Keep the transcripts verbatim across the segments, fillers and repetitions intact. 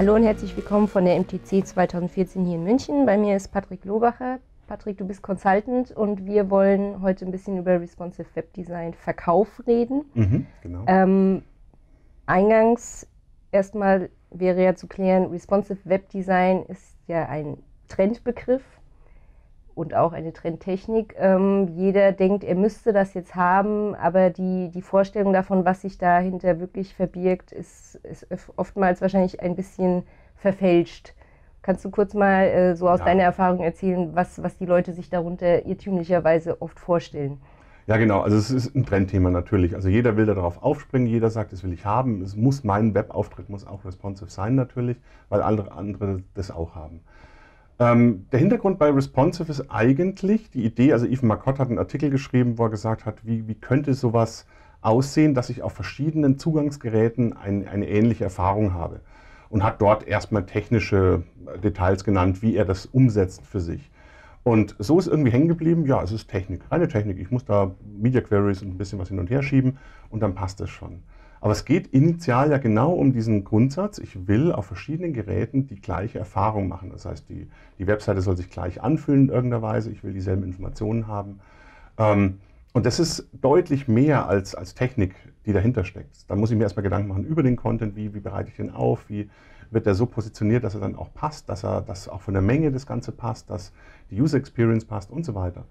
Hallo und herzlich willkommen von der M T C zwanzig vierzehn hier in München. Bei mir ist Patrick Lobacher. Patrick, du bist Consultant und wir wollen heute ein bisschen über Responsive Web Design Verkauf reden. Mhm, genau. Ähm, eingangs erstmal wäre ja zu klären, Responsive Web Design ist ja ein Trendbegriff und auch eine Trendtechnik. Ähm, jeder denkt, er müsste das jetzt haben, aber die, die Vorstellung davon, was sich dahinter wirklich verbirgt, ist, ist oftmals wahrscheinlich ein bisschen verfälscht. Kannst du kurz mal äh, so aus ja. deiner Erfahrung erzählen, was, was die Leute sich darunter irrtümlicherweise oft vorstellen? Ja genau, also es ist ein Trendthema natürlich. Also jeder will darauf aufspringen, jeder sagt, das will ich haben. Es muss mein Webauftritt, muss auch responsive sein natürlich, weil andere, andere das auch haben. Ähm, der Hintergrund bei responsive ist eigentlich die Idee, also Ethan Marcotte hat einen Artikel geschrieben, wo er gesagt hat, wie, wie könnte sowas aussehen, dass ich auf verschiedenen Zugangsgeräten ein, eine ähnliche Erfahrung habe. Und hat dort erstmal technische Details genannt, wie er das umsetzt für sich. Und so ist irgendwie hängen geblieben, ja, es ist Technik, reine Technik. Ich muss da Media Queries und ein bisschen was hin und her schieben und dann passt das schon. Aber es geht initial ja genau um diesen Grundsatz, ich will auf verschiedenen Geräten die gleiche Erfahrung machen. Das heißt, die, die Webseite soll sich gleich anfühlen in irgendeiner Weise, ich will dieselben Informationen haben. Und das ist deutlich mehr als, als Technik, die dahinter steckt. Da muss ich mir erstmal Gedanken machen über den Content, wie, wie bereite ich den auf, wie wird der so positioniert, dass er dann auch passt, dass er dass auch von der Menge das Ganze passt, dass die User Experience passt und so weiter.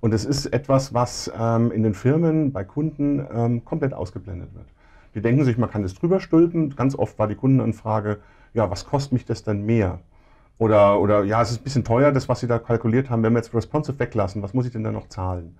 Und es ist etwas, was ähm, in den Firmen, bei Kunden ähm, komplett ausgeblendet wird. Die denken sich, man kann das drüber stülpen. Ganz oft war die Kundenanfrage, ja, was kostet mich das denn mehr? Oder, oder ja, es ist ein bisschen teuer, das, was Sie da kalkuliert haben, wenn wir jetzt responsive weglassen, was muss ich denn da noch zahlen?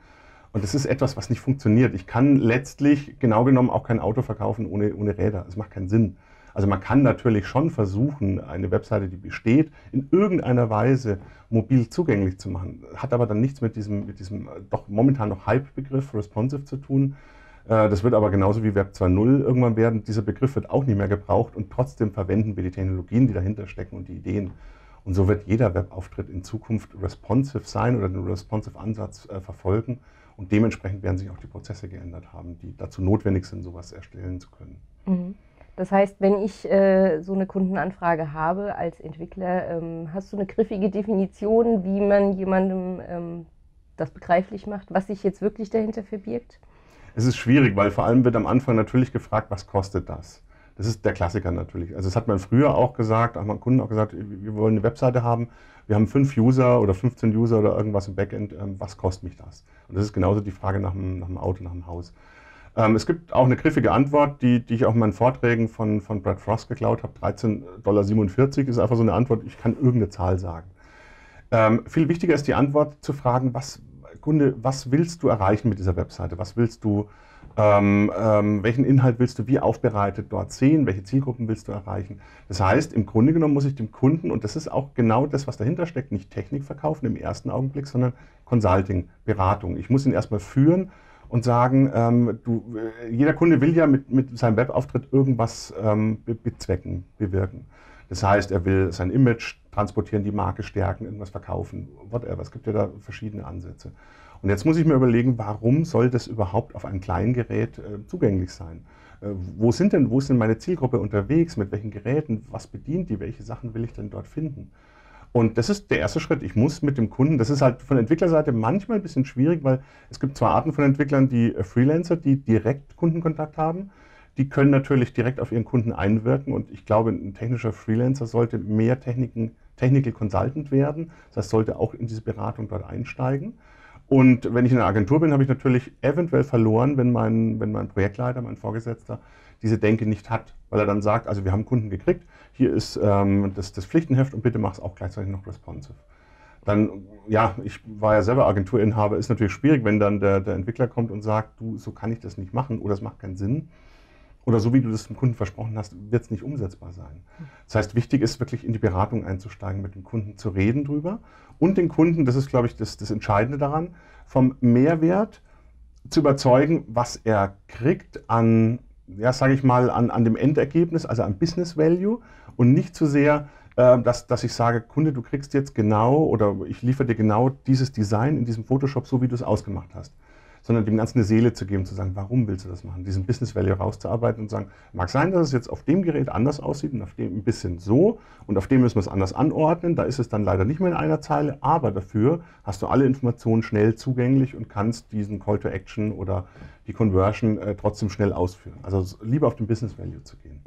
Und das ist etwas, was nicht funktioniert. Ich kann letztlich genau genommen auch kein Auto verkaufen ohne, ohne Räder. Das macht keinen Sinn. Also man kann natürlich schon versuchen, eine Webseite, die besteht, in irgendeiner Weise mobil zugänglich zu machen. Hat aber dann nichts mit diesem, mit diesem doch momentan noch Hype-Begriff responsive zu tun. Das wird aber genauso wie Web zwei Punkt null irgendwann werden. Dieser Begriff wird auch nicht mehr gebraucht und trotzdem verwenden wir die Technologien, die dahinter stecken und die Ideen. Und so wird jeder Webauftritt in Zukunft responsive sein oder den responsive Ansatz äh, verfolgen. Und dementsprechend werden sich auch die Prozesse geändert haben, die dazu notwendig sind, sowas erstellen zu können. Mhm. Das heißt, wenn ich äh, so eine Kundenanfrage habe als Entwickler, ähm, hast du eine griffige Definition, wie man jemandem ähm, das begreiflich macht, was sich jetzt wirklich dahinter verbirgt? Es ist schwierig, weil vor allem wird am Anfang natürlich gefragt, was kostet das? Das ist der Klassiker natürlich. Also das hat man früher auch gesagt, hat man Kunden auch gesagt, wir wollen eine Webseite haben, wir haben fünf User oder fünfzehn User oder irgendwas im Backend, was kostet mich das? Und das ist genauso die Frage nach dem, nach dem Auto, nach dem Haus. Ähm, es gibt auch eine griffige Antwort, die, die ich auch in meinen Vorträgen von, von Brad Frost geklaut habe, dreizehn Komma siebenundvierzig Dollar ist einfach so eine Antwort, ich kann irgendeine Zahl sagen. Ähm, viel wichtiger ist die Antwort zu fragen, was, Kunde, was willst du erreichen mit dieser Webseite? Was willst du Ähm, ähm, welchen Inhalt willst du wie aufbereitet dort sehen, welche Zielgruppen willst du erreichen. Das heißt, im Grunde genommen muss ich dem Kunden, und das ist auch genau das, was dahinter steckt, nicht Technik verkaufen im ersten Augenblick, sondern Consulting, Beratung. Ich muss ihn erstmal führen und sagen, ähm, du, jeder Kunde will ja mit, mit seinem Webauftritt irgendwas ähm, bezwecken, bewirken. Das heißt, er will sein Image transportieren, die Marke stärken, irgendwas verkaufen, whatever. Es gibt ja da verschiedene Ansätze. Und jetzt muss ich mir überlegen, warum soll das überhaupt auf einem kleinen Gerät äh, zugänglich sein? Äh, wo sind denn, wo ist denn meine Zielgruppe unterwegs? Mit welchen Geräten? Was bedient die? Welche Sachen will ich denn dort finden? Und das ist der erste Schritt. Ich muss mit dem Kunden, das ist halt von Entwicklerseite manchmal ein bisschen schwierig, weil es gibt zwei Arten von Entwicklern, die Freelancer, die direkt Kundenkontakt haben. Die können natürlich direkt auf ihren Kunden einwirken und ich glaube, ein technischer Freelancer sollte mehr Techniken, Technical Consultant werden. Das heißt, sollte auch in diese Beratung dort einsteigen. Und wenn ich in einer Agentur bin, habe ich natürlich eventuell verloren, wenn mein, wenn mein Projektleiter, mein Vorgesetzter diese Denke nicht hat, weil er dann sagt, also wir haben Kunden gekriegt, hier ist ähm, das, das Pflichtenheft und bitte mach es auch gleichzeitig noch responsive. Dann, ja, ich war ja selber Agenturinhaber, ist natürlich schwierig, wenn dann der, der Entwickler kommt und sagt, du, so kann ich das nicht machen oder es macht keinen Sinn. Oder so wie du das dem Kunden versprochen hast, wird es nicht umsetzbar sein. Das heißt, wichtig ist wirklich in die Beratung einzusteigen, mit dem Kunden zu reden drüber und den Kunden, das ist glaube ich das, das Entscheidende daran, vom Mehrwert zu überzeugen, was er kriegt an, ja sage ich mal, an, an dem Endergebnis, also am Business Value und nicht zu sehr, äh, dass, dass ich sage, Kunde, du kriegst jetzt genau oder ich liefere dir genau dieses Design in diesem Photoshop, so wie du es ausgemacht hast. sondern dem Ganzen eine Seele zu geben, zu sagen, warum willst du das machen? Diesen Business Value rauszuarbeiten und zu sagen, mag sein, dass es jetzt auf dem Gerät anders aussieht und auf dem ein bisschen so und auf dem müssen wir es anders anordnen. Da ist es dann leider nicht mehr in einer Zeile, aber dafür hast du alle Informationen schnell zugänglich und kannst diesen Call to Action oder die Conversion äh, trotzdem schnell ausführen. Also lieber auf den Business Value zu gehen.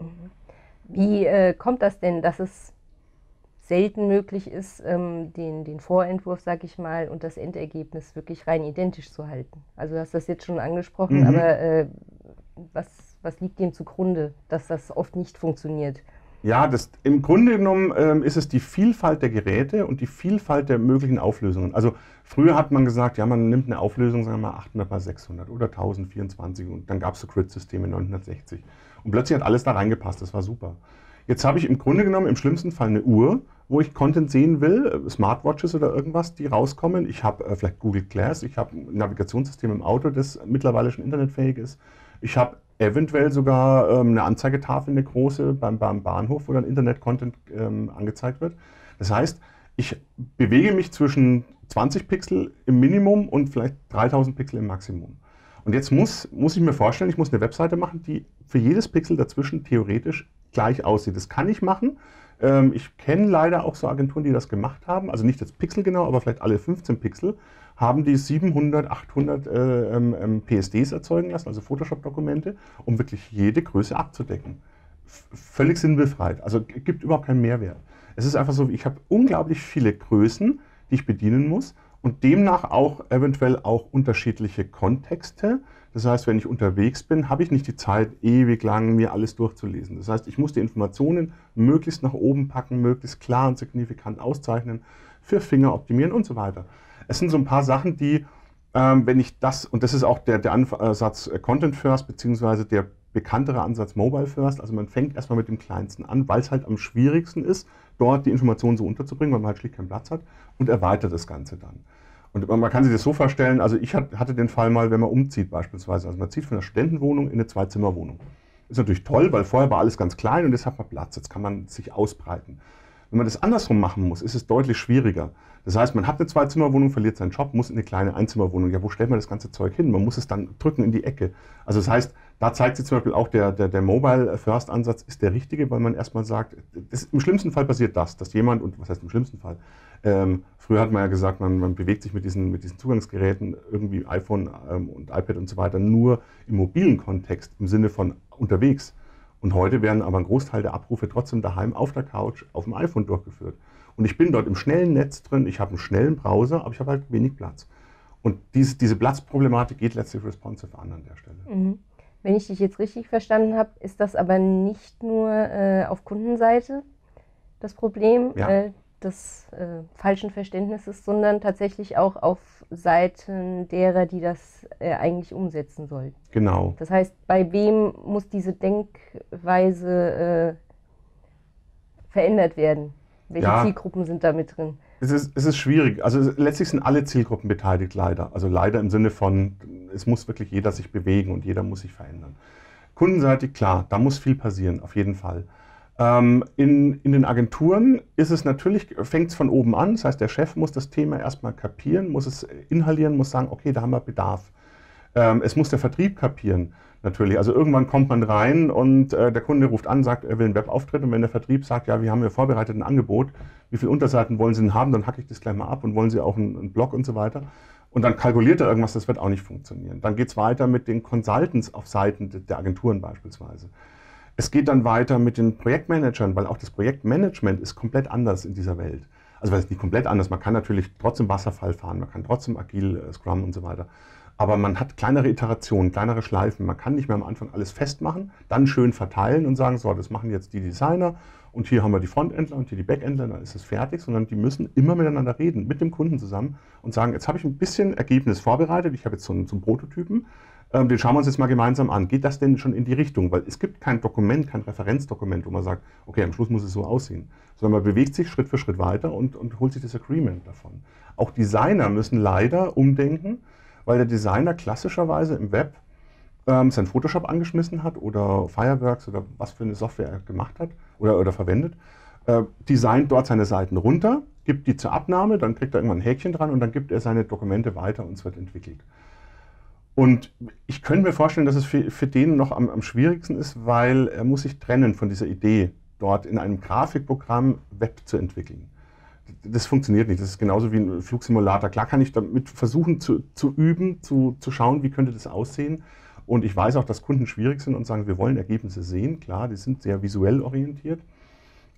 Wie äh, kommt das denn, dass es selten möglich ist, ähm, den, den Vorentwurf, sage ich mal, und das Endergebnis wirklich rein identisch zu halten? Also du hast das jetzt schon angesprochen, mhm. aber äh, was, was liegt dem zugrunde, dass das oft nicht funktioniert? Ja, das, im Grunde genommen ähm, ist es die Vielfalt der Geräte und die Vielfalt der möglichen Auflösungen. Also früher hat man gesagt, ja, man nimmt eine Auflösung, sagen wir mal achthundert mal sechshundert oder tausendvierundzwanzig und dann gab es so Grid-Systeme neunhundertsechzig. Und plötzlich hat alles da reingepasst, das war super. Jetzt habe ich im Grunde genommen im schlimmsten Fall eine Uhr, wo ich Content sehen will, Smartwatches oder irgendwas, die rauskommen. Ich habe äh, vielleicht Google Glass, ich habe ein Navigationssystem im Auto, das mittlerweile schon internetfähig ist. Ich habe eventuell sogar ähm, eine Anzeigetafel, eine große, beim, beim Bahnhof, wo dann Internet-Content ähm, angezeigt wird. Das heißt, ich bewege mich zwischen zwanzig Pixel im Minimum und vielleicht dreitausend Pixel im Maximum. Und jetzt muss, muss ich mir vorstellen, ich muss eine Webseite machen, die für jedes Pixel dazwischen theoretisch gleich aussieht. Das kann ich machen. Ich kenne leider auch so Agenturen, die das gemacht haben, also nicht jetzt pixelgenau, aber vielleicht alle fünfzehn Pixel, haben die siebenhundert, achthundert äh, ähm, P S Ds erzeugen lassen, also Photoshop-Dokumente, um wirklich jede Größe abzudecken. F völlig sinnbefreit, also gibt überhaupt keinen Mehrwert. Es ist einfach so, ich habe unglaublich viele Größen, die ich bedienen muss und demnach auch eventuell auch unterschiedliche Kontexte. Das heißt, wenn ich unterwegs bin, habe ich nicht die Zeit, ewig lang mir alles durchzulesen. Das heißt, ich muss die Informationen möglichst nach oben packen, möglichst klar und signifikant auszeichnen, für Finger optimieren und so weiter. Es sind so ein paar Sachen, die, ähm, wenn ich das, und das ist auch der, der Ansatz Content First, beziehungsweise der bekanntere Ansatz Mobile First, also man fängt erstmal mit dem Kleinsten an, weil es halt am schwierigsten ist, dort die Informationen so unterzubringen, weil man halt schlicht keinen Platz hat und erweitert das Ganze dann. Und man kann sich das so vorstellen, also ich hatte den Fall mal, wenn man umzieht beispielsweise, also man zieht von einer Studentenwohnung in eine Zwei-Zimmer-Wohnung. Ist natürlich toll, weil vorher war alles ganz klein und jetzt hat man Platz, jetzt kann man sich ausbreiten. Wenn man das andersrum machen muss, ist es deutlich schwieriger. Das heißt, man hat eine Zwei-Zimmer-Wohnung, verliert seinen Job, muss in eine kleine Einzimmerwohnung. Ja, wo stellt man das ganze Zeug hin? Man muss es dann drücken in die Ecke. Also das heißt, da zeigt sich zum Beispiel auch, der, der, der Mobile-First-Ansatz ist der richtige, weil man erstmal sagt, das, im schlimmsten Fall passiert das, dass jemand, und was heißt im schlimmsten Fall, ähm, früher hat man ja gesagt, man, man bewegt sich mit diesen, mit diesen Zugangsgeräten, irgendwie iPhone ähm, und iPad und so weiter, nur im mobilen Kontext, im Sinne von unterwegs. Und heute werden aber ein Großteil der Abrufe trotzdem daheim auf der Couch, auf dem iPhone durchgeführt. Und ich bin dort im schnellen Netz drin, ich habe einen schnellen Browser, aber ich habe halt wenig Platz. Und diese, diese Platzproblematik geht letztlich responsive an an der Stelle. Mhm. Wenn ich dich jetzt richtig verstanden habe, ist das aber nicht nur äh, auf Kundenseite das Problem ja. äh, des äh, falschen Verständnisses, sondern tatsächlich auch auf Seiten derer, die das äh, eigentlich umsetzen sollten. Genau. Das heißt, bei wem muss diese Denkweise äh, verändert werden? Welche ja. Zielgruppen sind da mit drin? Es ist, es ist schwierig. Also letztlich sind alle Zielgruppen beteiligt, leider. Also leider im Sinne von, es muss wirklich jeder sich bewegen und jeder muss sich verändern. Kundenseitig, klar, da muss viel passieren, auf jeden Fall. Ähm, in, in den Agenturen ist es natürlich, fängt es von oben an. Das heißt, der Chef muss das Thema erstmal kapieren, muss es inhalieren, muss sagen, okay, da haben wir Bedarf. Ähm, es muss der Vertrieb kapieren. Natürlich, also irgendwann kommt man rein und äh, der Kunde ruft an, sagt, er will einen Webauftritt und wenn der Vertrieb sagt, ja, wir haben hier vorbereitet ein Angebot, wie viele Unterseiten wollen Sie denn haben, dann hacke ich das gleich mal ab und wollen Sie auch einen, einen Blog und so weiter. Und dann kalkuliert er irgendwas, das wird auch nicht funktionieren. Dann geht es weiter mit den Consultants auf Seiten de, der Agenturen beispielsweise. Es geht dann weiter mit den Projektmanagern, weil auch das Projektmanagement ist komplett anders in dieser Welt. Also weil es nicht komplett anders, man kann natürlich trotzdem Wasserfall fahren, man kann trotzdem agil, äh, Scrum und so weiter. Aber man hat kleinere Iterationen, kleinere Schleifen. Man kann nicht mehr am Anfang alles festmachen, dann schön verteilen und sagen, so, das machen jetzt die Designer und hier haben wir die Frontendler und hier die Backendler, dann ist es fertig. Sondern die müssen immer miteinander reden, mit dem Kunden zusammen und sagen, jetzt habe ich ein bisschen Ergebnis vorbereitet, ich habe jetzt so einen, so einen Prototypen, ähm, den schauen wir uns jetzt mal gemeinsam an. Geht das denn schon in die Richtung? Weil es gibt kein Dokument, kein Referenzdokument, wo man sagt, okay, am Schluss muss es so aussehen. Sondern man bewegt sich Schritt für Schritt weiter und, und holt sich das Agreement davon. Auch Designer müssen leider umdenken, weil der Designer klassischerweise im Web ähm, sein Photoshop angeschmissen hat oder Fireworks oder was für eine Software er gemacht hat oder, oder verwendet, äh, designt dort seine Seiten runter, gibt die zur Abnahme, dann kriegt er irgendwann ein Häkchen dran und dann gibt er seine Dokumente weiter und es wird entwickelt. Und ich könnte mir vorstellen, dass es für, für den noch am, am schwierigsten ist, weil er muss sich trennen von dieser Idee, dort in einem Grafikprogramm Web zu entwickeln. Das funktioniert nicht. Das ist genauso wie ein Flugsimulator. Klar kann ich damit versuchen zu, zu üben, zu, zu schauen, wie könnte das aussehen. Und ich weiß auch, dass Kunden schwierig sind und sagen, wir wollen Ergebnisse sehen. Klar, die sind sehr visuell orientiert.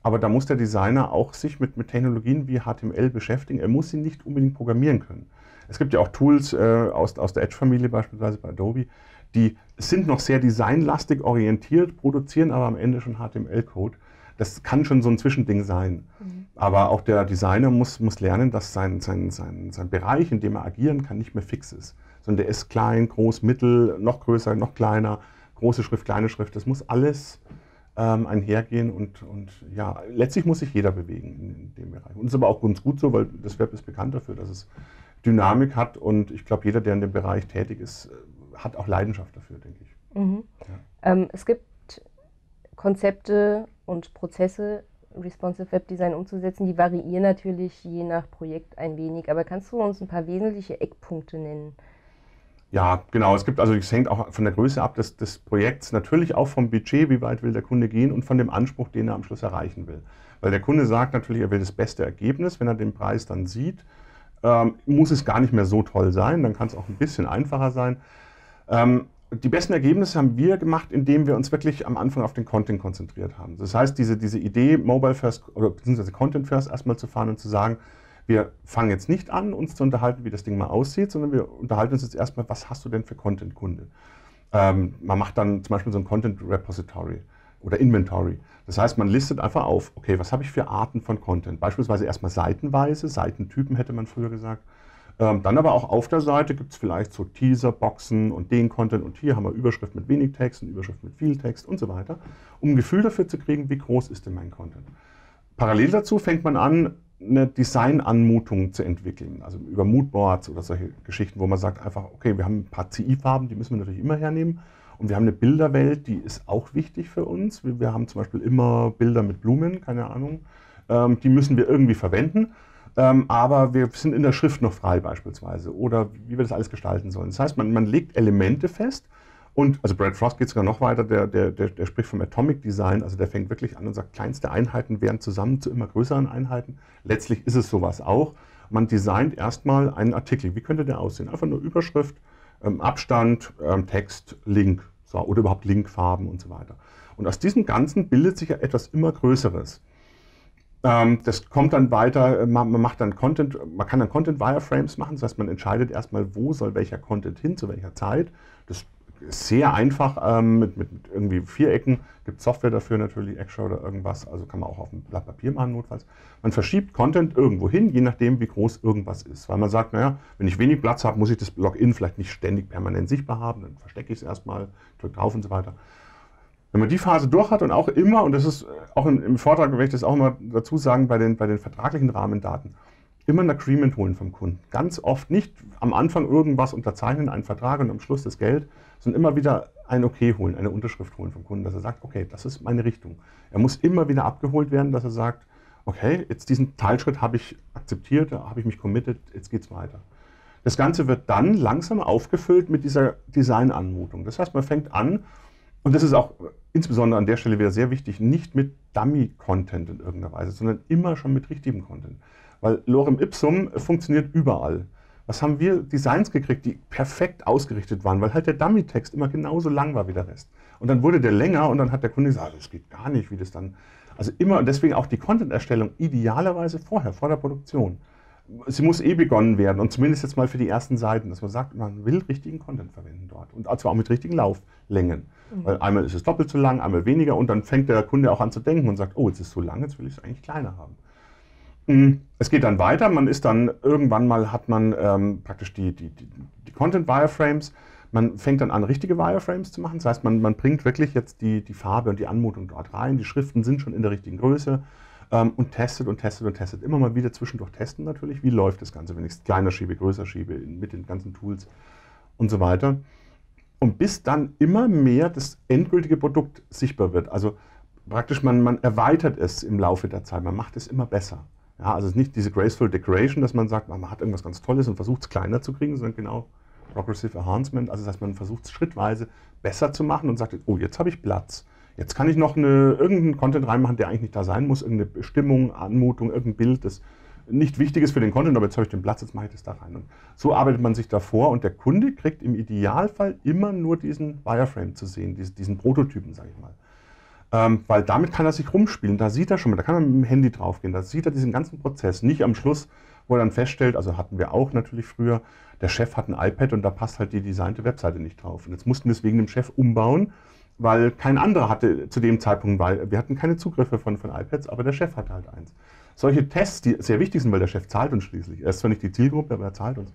Aber da muss der Designer auch sich mit, mit Technologien wie H T M L beschäftigen. Er muss sie nicht unbedingt programmieren können. Es gibt ja auch Tools äh, aus, aus der Edge-Familie, beispielsweise bei Adobe, die sind noch sehr designlastig orientiert, produzieren aber am Ende schon H T M L-Code. Das kann schon so ein Zwischending sein. Mhm. Aber auch der Designer muss, muss lernen, dass sein, sein, sein, sein Bereich, in dem er agieren kann, nicht mehr fix ist. Sondern der ist klein, groß, mittel, noch größer, noch kleiner, große Schrift, kleine Schrift. Das muss alles ähm, einhergehen und, und ja, letztlich muss sich jeder bewegen in, in dem Bereich. Und das ist aber auch ganz gut so, weil das Web ist bekannt dafür, dass es Dynamik hat und ich glaube, jeder, der in dem Bereich tätig ist, hat auch Leidenschaft dafür, denke ich. Mhm. Ja. Ähm, es gibt Konzepte und Prozesse, Responsive Web Design umzusetzen, die variieren natürlich je nach Projekt ein wenig, aber kannst du uns ein paar wesentliche Eckpunkte nennen? Ja, genau. Es gibt also, es hängt auch von der Größe ab des, des Projekts, natürlich auch vom Budget, wie weit will der Kunde gehen und von dem Anspruch, den er am Schluss erreichen will. Weil der Kunde sagt natürlich, er will das beste Ergebnis, wenn er den Preis dann sieht, ähm, muss es gar nicht mehr so toll sein, dann kann es auch ein bisschen einfacher sein. Ähm, die besten Ergebnisse haben wir gemacht, indem wir uns wirklich am Anfang auf den Content konzentriert haben. Das heißt, diese, diese Idee, Mobile First oder beziehungsweise Content First erstmal zu fahren und zu sagen, wir fangen jetzt nicht an, uns zu unterhalten, wie das Ding mal aussieht, sondern wir unterhalten uns jetzt erstmal, was hast du denn für Content-Kunde? Ähm, man macht dann zum Beispiel so ein Content-Repository oder Inventory. Das heißt, man listet einfach auf, okay, was habe ich für Arten von Content? Beispielsweise erstmal seitenweise, Seitentypen hätte man früher gesagt. Ähm, dann aber auch auf der Seite gibt es vielleicht so Teaser-Boxen und den Content und hier haben wir Überschrift mit wenig Text und Überschrift mit viel Text und so weiter, um ein Gefühl dafür zu kriegen, wie groß ist denn mein Content? Parallel dazu fängt man an, eine Design-Anmutung zu entwickeln, also über Moodboards oder solche Geschichten, wo man sagt einfach, okay, wir haben ein paar C I-Farben, die müssen wir natürlich immer hernehmen und wir haben eine Bilderwelt, die ist auch wichtig für uns. Wir, wir haben zum Beispiel immer Bilder mit Blumen, keine Ahnung, ähm, die müssen wir irgendwie verwenden, ähm, aber wir sind in der Schrift noch frei beispielsweise oder wie wir das alles gestalten sollen. Das heißt, man, man legt Elemente fest und, also Brad Frost geht sogar noch weiter, der, der, der, der spricht vom Atomic Design, also der fängt wirklich an und sagt, kleinste Einheiten werden zusammen zu immer größeren Einheiten. Letztlich ist es sowas auch. Man designt erstmal einen Artikel. Wie könnte der aussehen? Einfach nur Überschrift, ähm, Abstand, ähm, Text, Link so, oder überhaupt Linkfarben und so weiter. Und aus diesem Ganzen bildet sich ja etwas immer Größeres. Ähm, das kommt dann weiter, man, man macht dann Content, man kann dann Content-Wireframes machen, das heißt, man entscheidet erstmal, wo soll welcher Content hin, zu welcher Zeit. Das sehr einfach, ähm, mit, mit irgendwie Vierecken, gibt Software dafür natürlich, Extra oder irgendwas, also kann man auch auf einem Blatt Papier machen notfalls. Man verschiebt Content irgendwo hin, je nachdem wie groß irgendwas ist, weil man sagt, naja, wenn ich wenig Platz habe, muss ich das Login vielleicht nicht ständig permanent sichtbar haben, dann verstecke ich es erstmal, drücke drauf und so weiter. Wenn man die Phase durch hat und auch immer, und das ist auch im, im Vortrag, werde ich das auch immer dazu sagen, bei den, bei den vertraglichen Rahmendaten, immer ein Agreement holen vom Kunden. Ganz oft nicht am Anfang irgendwas unterzeichnen, einen Vertrag und am Schluss das Geld, sondern immer wieder ein Okay holen, eine Unterschrift holen vom Kunden, dass er sagt, okay, das ist meine Richtung. Er muss immer wieder abgeholt werden, dass er sagt, okay, jetzt diesen Teilschritt habe ich akzeptiert, da habe ich mich committed, jetzt geht's weiter. Das Ganze wird dann langsam aufgefüllt mit dieser Design-Anmutung. Das heißt, man fängt an, und das ist auch insbesondere an der Stelle wieder sehr wichtig, nicht mit Dummy-Content in irgendeiner Weise, sondern immer schon mit richtigem Content. Weil Lorem Ipsum funktioniert überall. Was haben wir Designs gekriegt, die perfekt ausgerichtet waren, weil halt der Dummy-Text immer genauso lang war wie der Rest. Und dann wurde der länger und dann hat der Kunde gesagt, das geht gar nicht, wie das dann... Also immer, und deswegen auch die Content-Erstellung idealerweise vorher, vor der Produktion. Sie muss eh begonnen werden und zumindest jetzt mal für die ersten Seiten, dass man sagt, man will richtigen Content verwenden dort. Und zwar auch mit richtigen Lauflängen. Mhm. Weil einmal ist es doppelt so lang, einmal weniger und dann fängt der Kunde auch an zu denken und sagt, oh, jetzt ist es so lang, jetzt will ich es eigentlich kleiner haben. Es geht dann weiter, man ist dann, irgendwann mal hat man ähm, praktisch die, die, die, die Content-Wireframes, man fängt dann an, richtige Wireframes zu machen, das heißt, man, man bringt wirklich jetzt die, die Farbe und die Anmutung dort rein, die Schriften sind schon in der richtigen Größe ähm, und testet und testet und testet, immer mal wieder zwischendurch testen natürlich, wie läuft das Ganze, wenn ich es kleiner schiebe, größer schiebe, mit den ganzen Tools und so weiter. Und bis dann immer mehr das endgültige Produkt sichtbar wird, also praktisch man, man erweitert es im Laufe der Zeit, man macht es immer besser. Ja, also es ist nicht diese graceful decoration, dass man sagt, man hat irgendwas ganz Tolles und versucht es kleiner zu kriegen, sondern genau Progressive Enhancement, also das heißt, man versucht es schrittweise besser zu machen und sagt, oh, jetzt habe ich Platz. Jetzt kann ich noch eine, irgendeinen Content reinmachen, der eigentlich nicht da sein muss, irgendeine Stimmung, Anmutung, irgendein Bild, das nicht wichtig ist für den Content, aber jetzt habe ich den Platz, jetzt mache ich das da rein. Und so arbeitet man sich davor und der Kunde kriegt im Idealfall immer nur diesen Wireframe zu sehen, diesen, diesen Prototypen, sage ich mal. Ähm, weil damit kann er sich rumspielen, da sieht er schon mal, da kann man mit dem Handy draufgehen, da sieht er diesen ganzen Prozess, nicht am Schluss, wo er dann feststellt, also hatten wir auch natürlich früher, der Chef hat ein iPad und da passt halt die designte Webseite nicht drauf. Und jetzt mussten wir es wegen dem Chef umbauen, weil kein anderer hatte zu dem Zeitpunkt, weil wir hatten keine Zugriffe von, von iPads, aber der Chef hatte halt eins. Solche Tests, die sehr wichtig sind, weil der Chef zahlt uns schließlich. Er ist zwar nicht die Zielgruppe, aber er zahlt uns.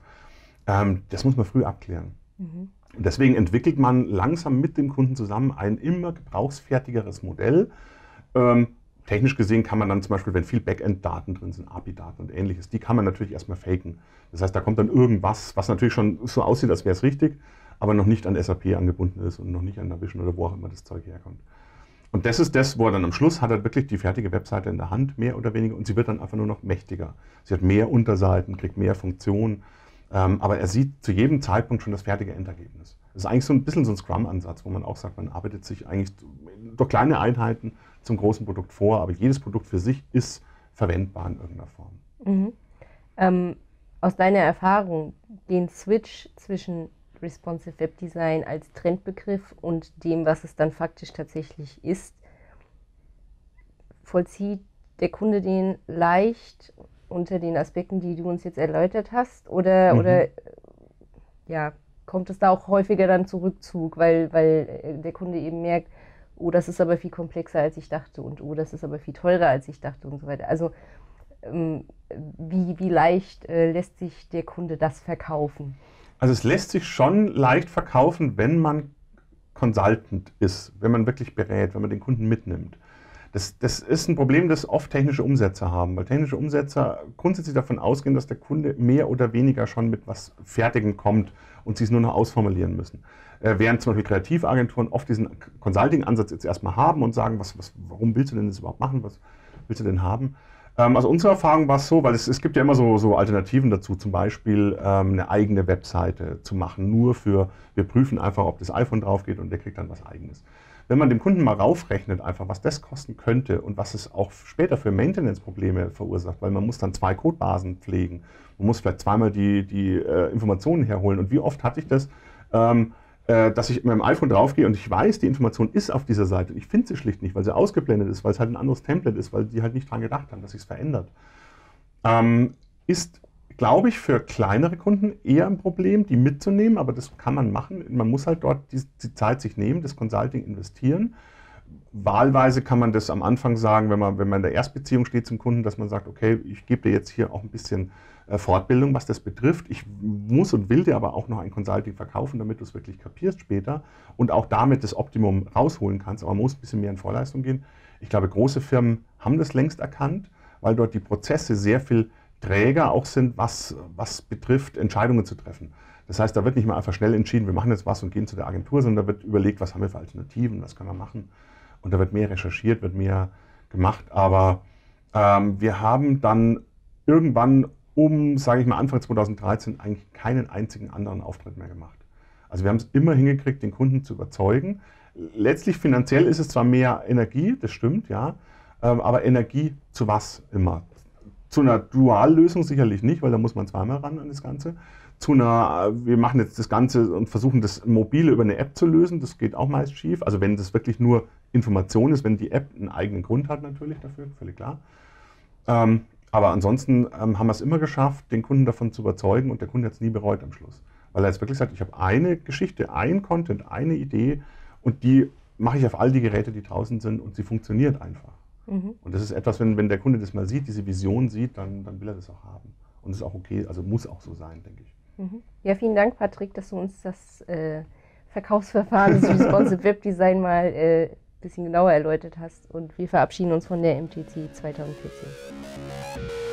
Ähm, das muss man früh abklären. Mhm. Und deswegen entwickelt man langsam mit dem Kunden zusammen ein immer gebrauchsfertigeres Modell. Ähm, Technisch gesehen kann man dann zum Beispiel, wenn viel Backend-Daten drin sind, A P I-Daten und ähnliches, die kann man natürlich erstmal faken. Das heißt, da kommt dann irgendwas, was natürlich schon so aussieht, als wäre es richtig, aber noch nicht an S A P angebunden ist und noch nicht an Navision oder wo auch immer das Zeug herkommt. Und das ist das, wo er dann am Schluss hat, er wirklich die fertige Webseite in der Hand, mehr oder weniger, und sie wird dann einfach nur noch mächtiger. Sie hat mehr Unterseiten, kriegt mehr Funktionen, ähm, aber er sieht zu jedem Zeitpunkt schon das fertige Endergebnis. Das ist eigentlich so ein bisschen so ein Scrum-Ansatz, wo man auch sagt, man arbeitet sich eigentlich durch kleine Einheiten zum großen Produkt vor, aber jedes Produkt für sich ist verwendbar in irgendeiner Form. Mhm. Ähm, aus deiner Erfahrung, den Switch zwischen Responsive Web Design als Trendbegriff und dem, was es dann faktisch tatsächlich ist, vollzieht der Kunde den leicht unter den Aspekten, die du uns jetzt erläutert hast? Oder, mhm. oder ja, kommt es da auch häufiger dann zu Rückzug, weil, weil der Kunde eben merkt, oh, das ist aber viel komplexer, als ich dachte, und oh, das ist aber viel teurer, als ich dachte und so weiter. Also ähm, wie, wie leicht äh, lässt sich der Kunde das verkaufen? Also es lässt sich schon leicht verkaufen, wenn man Consultant ist, wenn man wirklich berät, wenn man den Kunden mitnimmt. Das, das ist ein Problem, das oft technische Umsetzer haben, weil technische Umsetzer grundsätzlich davon ausgehen, dass der Kunde mehr oder weniger schon mit was Fertigem kommt und sie es nur noch ausformulieren müssen. Während zum Beispiel Kreativagenturen oft diesen Consulting-Ansatz jetzt erstmal haben und sagen, was, was, warum willst du denn das überhaupt machen, was willst du denn haben? Ähm, also unsere Erfahrung war es so, weil es, es gibt ja immer so, so Alternativen dazu, zum Beispiel ähm, eine eigene Webseite zu machen, nur für, wir prüfen einfach, ob das iPhone drauf geht und der kriegt dann was Eigenes. Wenn man dem Kunden mal raufrechnet, einfach was das kosten könnte und was es auch später für Maintenance-Probleme verursacht, weil man muss dann zwei Codebasen pflegen, man muss vielleicht zweimal die, die äh, Informationen herholen. Und wie oft hatte ich das? Ähm, dass ich mit meinem iPhone draufgehe und ich weiß, die Information ist auf dieser Seite und ich finde sie schlicht nicht, weil sie ausgeblendet ist, weil es halt ein anderes Template ist, weil die halt nicht dran gedacht haben, dass sich es verändert. Ähm, ist, glaube ich, für kleinere Kunden eher ein Problem, die mitzunehmen, aber das kann man machen. Man muss halt dort die, die Zeit sich nehmen, das Consulting investieren. Wahlweise kann man das am Anfang sagen, wenn man, wenn man in der Erstbeziehung steht zum Kunden, dass man sagt, okay, ich gebe dir jetzt hier auch ein bisschen Fortbildung, was das betrifft. Ich muss und will dir aber auch noch ein Consulting verkaufen, damit du es wirklich kapierst später und auch damit das Optimum rausholen kannst. Aber man muss ein bisschen mehr in Vorleistung gehen. Ich glaube, große Firmen haben das längst erkannt, weil dort die Prozesse sehr viel träger auch sind, was, was betrifft, Entscheidungen zu treffen. Das heißt, da wird nicht mal einfach schnell entschieden, wir machen jetzt was und gehen zu der Agentur, sondern da wird überlegt, was haben wir für Alternativen, was können wir machen. Und da wird mehr recherchiert, wird mehr gemacht. Aber ähm, wir haben dann irgendwann um, sage ich mal, Anfang zweitausenddreizehn eigentlich keinen einzigen anderen Auftritt mehr gemacht. Also wir haben es immer hingekriegt, den Kunden zu überzeugen. Letztlich finanziell ist es zwar mehr Energie, das stimmt, ja, ähm, aber Energie zu was immer? Zu einer Duallösung sicherlich nicht, weil da muss man zweimal ran an das Ganze. Zu einer, wir machen jetzt das Ganze und versuchen das mobile über eine App zu lösen, das geht auch meist schief. Also wenn das wirklich nur Information ist, wenn die App einen eigenen Grund hat natürlich dafür, völlig klar. Ähm, Aber ansonsten ähm, haben wir es immer geschafft, den Kunden davon zu überzeugen und der Kunde hat es nie bereut am Schluss. Weil er jetzt wirklich sagt, ich habe eine Geschichte, ein Content, eine Idee und die mache ich auf all die Geräte, die draußen sind und sie funktioniert einfach. Mhm. Und das ist etwas, wenn, wenn der Kunde das mal sieht, diese Vision sieht, dann, dann will er das auch haben. Und das ist auch okay, also muss auch so sein, denke ich. Mhm. Ja, vielen Dank, Patrick, dass du uns das äh, Verkaufsverfahren des Responsive Web Design mal äh, bisschen genauer erläutert hast, und wir verabschieden uns von der M T C zwanzig vierzehn.